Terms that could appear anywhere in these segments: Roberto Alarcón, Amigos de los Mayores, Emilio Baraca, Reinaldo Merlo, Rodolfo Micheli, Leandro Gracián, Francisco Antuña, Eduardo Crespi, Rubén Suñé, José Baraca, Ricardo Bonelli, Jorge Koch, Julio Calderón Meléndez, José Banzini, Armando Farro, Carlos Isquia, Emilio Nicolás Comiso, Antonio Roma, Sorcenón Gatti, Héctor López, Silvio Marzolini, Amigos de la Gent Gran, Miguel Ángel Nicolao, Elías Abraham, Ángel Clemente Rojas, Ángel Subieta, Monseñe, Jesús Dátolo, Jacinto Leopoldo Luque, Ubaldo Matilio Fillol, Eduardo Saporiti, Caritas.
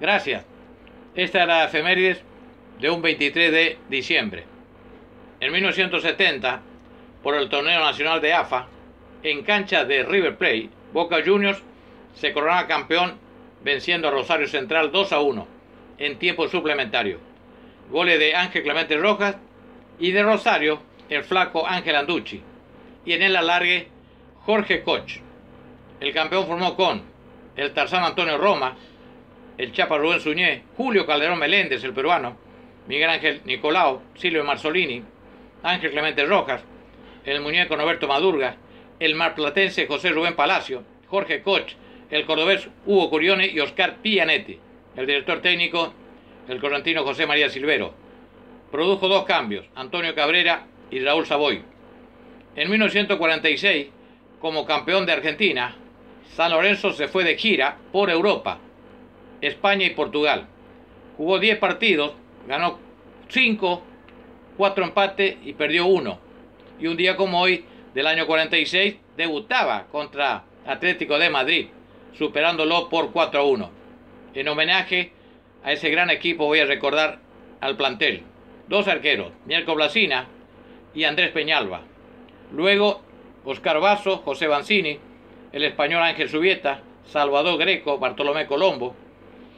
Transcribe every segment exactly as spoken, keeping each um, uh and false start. Gracias. Esta era la efemérides de un veintitrés de diciembre. En mil novecientos setenta, por el torneo nacional de A F A, en cancha de River Plate, Boca Juniors se coronaba campeón venciendo a Rosario Central dos a uno en tiempo suplementario. Goles de Ángel Clemente Rojas y de Rosario el flaco Ángel Anducci, y en el alargue Jorge Koch. El campeón formó con el Tarzán Antonio Roma, el Chapa Rubén Suñé, Julio Calderón Meléndez, el peruano, Miguel Ángel Nicolao, Silvio Marzolini, Ángel Clemente Rojas, el muñeco Norberto Madurga, el marplatense José Rubén Palacio, Jorge Koch, el cordobés Hugo Curione y Oscar Pianetti. El director técnico, el correntino José María Silvero. Produjo dos cambios, Antonio Cabrera y Raúl Savoy. En mil novecientos cuarenta y seis, como campeón de Argentina, San Lorenzo se fue de gira por Europa, España y Portugal. Jugó diez partidos, ganó cinco, cuatro empates y perdió uno. Y un día como hoy, del año cuarenta y seis, debutaba contra Atlético de Madrid, superándolo por cuatro a uno. En homenaje a ese gran equipo voy a recordar al plantel. Dos arqueros, Mirko Blasina y Andrés Peñalba. Luego, Oscar Vaso, José Banzini, el español Ángel Subieta, Salvador Greco, Bartolomé Colombo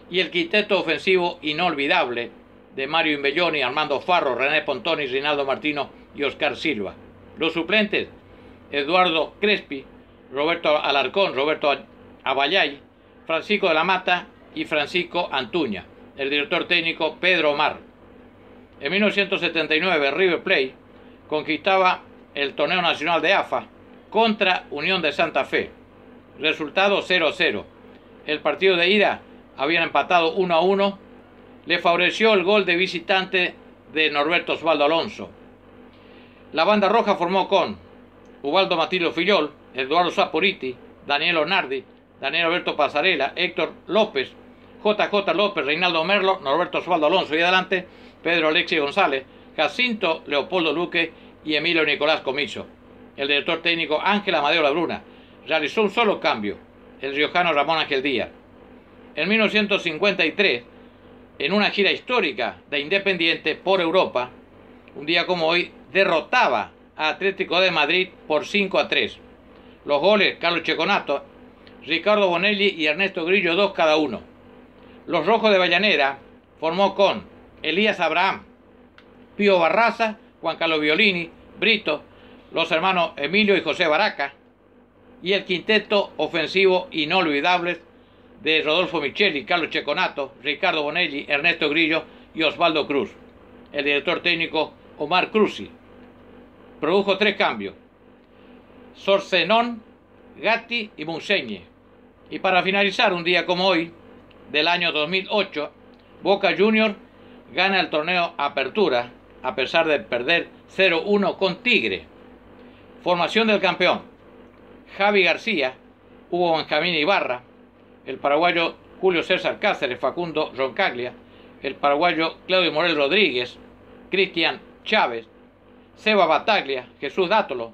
y el quinteto ofensivo inolvidable de Mario Imbelloni, Armando Farro, René Pontoni, Rinaldo Martino y Oscar Silva. Los suplentes, Eduardo Crespi, Roberto Alarcón, Roberto Abayay, Francisco de la Mata y Francisco Antuña. El director técnico, Pedro Omar. En mil novecientos setenta y nueve, River Plate conquistaba el torneo nacional de A F A contra Unión de Santa Fe. Resultado cero a cero. El partido de ida habían empatado uno a uno. Le favoreció el gol de visitante de Norberto Osvaldo Alonso. La banda roja formó con Ubaldo Matilio Fillol, Eduardo Saporiti, Daniel Onardi, Daniel Alberto Pasarela, Héctor López, J J López, Reinaldo Merlo, Norberto Osvaldo Alonso y adelante Pedro Alexis González, Jacinto Leopoldo Luque y Emilio Nicolás Comiso. El director técnico Ángel Amadeo Labruna realizó un solo cambio, el riojano Ramón Ángel Díaz. En mil novecientos cincuenta y tres, en una gira histórica de Independiente por Europa, un día como hoy derrotaba a Atlético de Madrid por cinco a tres. Los goles, Carlos Checonato, Ricardo Bonelli y Ernesto Grillo, dos cada uno. Los rojos de Vallanera formó con Elías Abraham, Pío Barraza, Juan Carlos Violini, Brito, los hermanos Emilio y José Baraca y el quinteto ofensivo inolvidables de Rodolfo Micheli, Carlos Checonato, Ricardo Bonelli, Ernesto Grillo y Osvaldo Cruz. El director técnico Omar Cruzzi produjo tres cambios, Sorcenón, Gatti y Monseñe. Y para finalizar, un día como hoy, del año dos mil ocho, Boca Juniors gana el torneo Apertura, a pesar de perder cero uno con Tigre. Formación del campeón, Javi García, Hugo Benjamín Ibarra, el paraguayo Julio César Cáceres, Facundo Roncaglia, el paraguayo Claudio Morel Rodríguez, Cristian Chávez, Seba Bataglia, Jesús Dátolo,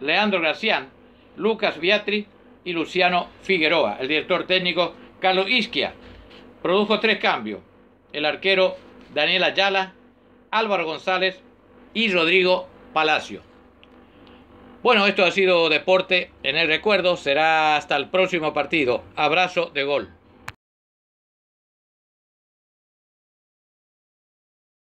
Leandro Gracián, Lucas Biatri y Luciano Figueroa. El director técnico, Carlos Isquia, produjo tres cambios, el arquero Daniel Ayala, Álvaro González y Rodrigo Palacio. Bueno, esto ha sido Deporte en el Recuerdo. Será hasta el próximo partido. Abrazo de gol.